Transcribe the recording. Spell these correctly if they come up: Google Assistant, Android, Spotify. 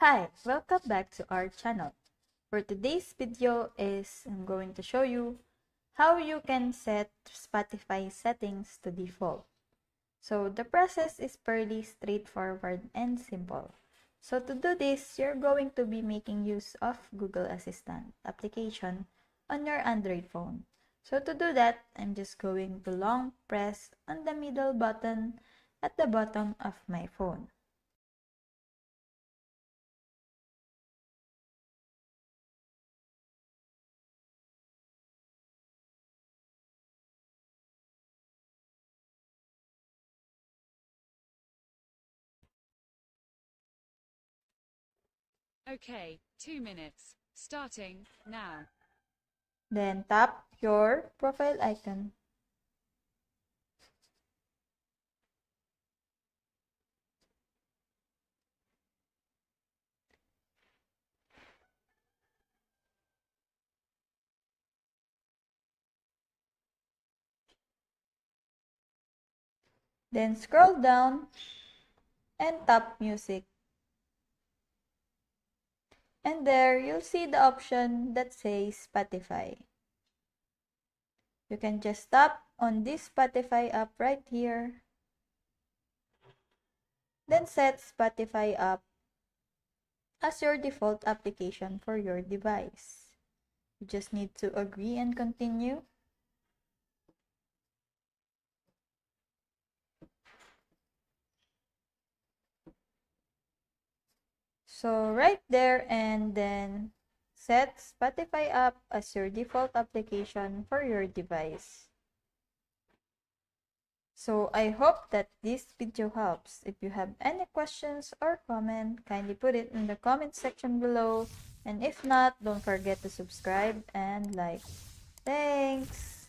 Hi, welcome back to our channel. For today's video is I'm going to show you how you can set Spotify settings to default. So the process is fairly straightforward and simple. So to do this, you're going to be making use of Google Assistant application on your Android phone. So to do that, I'm just going to long press on the middle button at the bottom of my phone. Okay, 2 minutes. Starting now. Then tap your profile icon. Then scroll down and tap music. And there, you'll see the option that says Spotify. You can just tap on this Spotify app right here. Then set Spotify app as your default application for your device. You just need to agree and continue. So right there, and then set Spotify app as your default application for your device. So I hope that this video helps. If you have any questions or comment, kindly put it in the comment section below. And if not, don't forget to subscribe and like. Thanks!